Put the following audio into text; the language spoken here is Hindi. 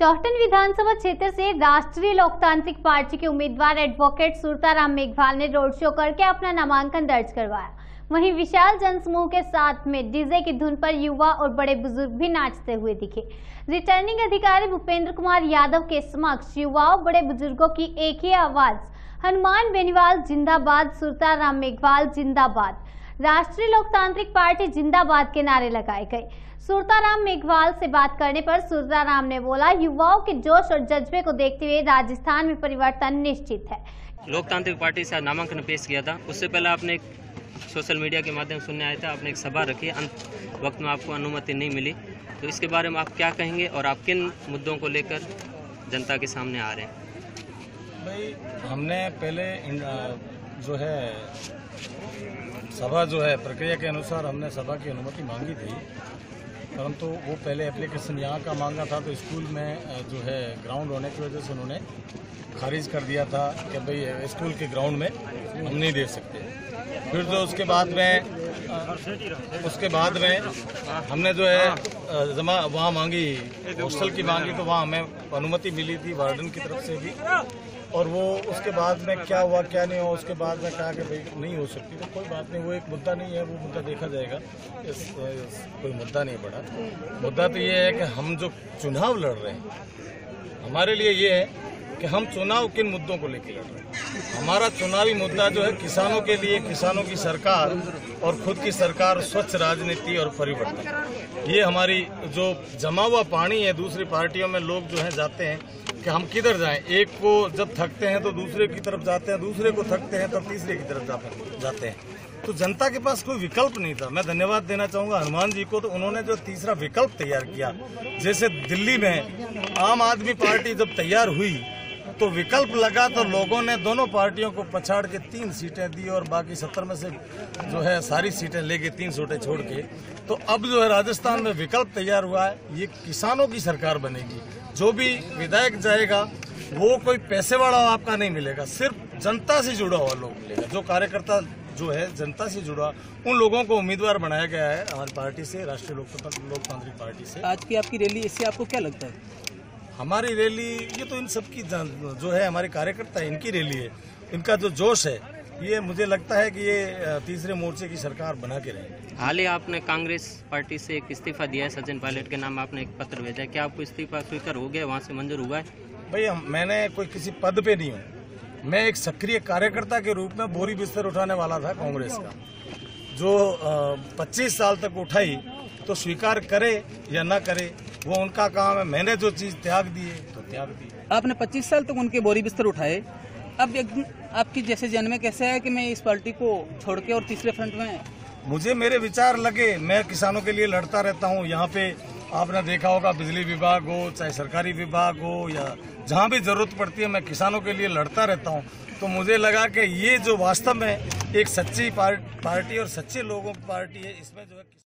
चौहटन विधानसभा क्षेत्र से राष्ट्रीय लोकतांत्रिक पार्टी के उम्मीदवार एडवोकेट सुरताराम मेघवाल ने रोड शो करके अपना नामांकन दर्ज करवाया। वहीं विशाल जनसमूह के साथ में डीजे की धुन पर युवा और बड़े बुजुर्ग भी नाचते हुए दिखे। रिटर्निंग अधिकारी भूपेंद्र कुमार यादव के समक्ष युवाओं बड़े बुजुर्गों की एक ही आवाज, हनुमान बेनीवाल जिंदाबाद, सुरताराम मेघवाल जिंदाबाद, राष्ट्रीय लोकतांत्रिक पार्टी जिंदाबाद के नारे लगाए गए। सुरताराम मेघवाल से बात करने पर सुरताराम ने बोला, युवाओं के जोश और जज्बे को देखते हुए राजस्थान में परिवर्तन निश्चित है। लोकतांत्रिक पार्टी से नामांकन पेश किया था, उससे पहले आपने सोशल मीडिया के माध्यम सुनने आया था, आपने एक सभा रखी, अंत वक्त में आपको अनुमति नहीं मिली, तो इसके बारे में आप क्या कहेंगे और आप किन मुद्दों को लेकर जनता के सामने आ रहे हैं? भाई, हमने पहले जो है सभा जो है प्रक्रिया के अनुसार हमने सभा की अनुमति मांगी थी, परंतु वो पहले एप्लीकेशन यहाँ का मांगा था तो स्कूल में जो है ग्राउंड होने की वजह से उन्होंने खारिज कर दिया था कि भाई स्कूल के ग्राउंड में हम नहीं दे सकते। फिर जो उसके बाद में हमने जो है जमा वहाँ मांगी, हॉस्टल की मांगी, तो वहाँ हमें अनुमति मिली थी वार्डन की तरफ से भी, और वो उसके बाद में क्या हुआ क्या नहीं हुआ, उसके बाद में कहा कि भाई नहीं हो सकती, तो कोई बात नहीं, वो एक मुद्दा नहीं है, वो मुद्दा देखा जाएगा, कोई मुद्दा नहीं पड़ा। मुद्दा तो ये है कि हम जो चुनाव लड़ रहे हैं, हमारे लिए ये है कि हम चुनाव किन मुद्दों को लेकर लड़ रहे हैं। हमारा चुनावी मुद्दा जो है किसानों के लिए, किसानों की सरकार और खुद की सरकार, स्वच्छ राजनीति और परिवर्तन। ये हमारी जो जमा हुआ पानी है, दूसरी पार्टियों में लोग जो हैं जाते हैं कि हम किधर जाएं, एक को जब थकते हैं तो दूसरे की तरफ जाते हैं, दूसरे को थकते हैं तो तीसरे की तरफ जाते हैं, तो जनता के पास कोई विकल्प नहीं था। मैं धन्यवाद देना चाहूँगा हनुमान जी को, तो उन्होंने जो तीसरा विकल्प तैयार किया। जैसे दिल्ली में आम आदमी पार्टी जब तैयार हुई तो विकल्प लगा तो लोगों ने दोनों पार्टियों को पछाड़ के 3 सीटें दी और बाकी 70 में से जो है सारी सीटें लेके 3 सीटें छोड़ के, तो अब जो है राजस्थान में विकल्प तैयार हुआ है, ये किसानों की सरकार बनेगी। जो भी विधायक जाएगा वो कोई पैसे वाला आपका नहीं मिलेगा, सिर्फ जनता से जुड़ा हुआ लोग मिलेगा। जो कार्यकर्ता जो है जनता से जुड़ा, उन लोगों को उम्मीदवार बनाया गया है हमारी पार्टी से, राष्ट्रीय लोकतांत्रिक पार्टी से। आज की आपकी रैली, इससे आपको क्या लगता है? हमारी रैली, ये तो इन सबकी जो है हमारे कार्यकर्ता है, इनकी रैली है, इनका जो जोश है, ये मुझे लगता है कि ये तीसरे मोर्चे की सरकार बना के रहे। हाल ही आपने कांग्रेस पार्टी से एक इस्तीफा दिया है, सचिन पायलट के नाम आपने एक पत्र भेजा है, क्या आपको इस्तीफा स्वीकार हो गया, वहाँ से मंजूर हुआ है? भैया, मैंने कोई किसी पद पे नहीं हूँ, मैं एक सक्रिय कार्यकर्ता के रूप में बोरी बिस्तर उठाने वाला था कांग्रेस का, जो 25 साल तक उठाई, तो स्वीकार करे या ना करे वो उनका काम है। मैंने जो चीज त्याग दी है तो त्याग दी। आपने 25 साल तक उनके बोरी बिस्तर उठाए, अब एकदम आपकी जैसे जन में कैसे है कि मैं इस पार्टी को छोड़ के और तीसरे फ्रंट में, मुझे मेरे विचार लगे, मैं किसानों के लिए लड़ता रहता हूँ। यहाँ पे आपने देखा होगा, बिजली विभाग हो चाहे सरकारी विभाग हो, या जहाँ भी जरूरत पड़ती है मैं किसानों के लिए लड़ता रहता हूँ, तो मुझे लगा कि ये जो वास्तव में एक सच्ची पार्टी और सच्चे लोगों की पार्टी है, इसमें जो है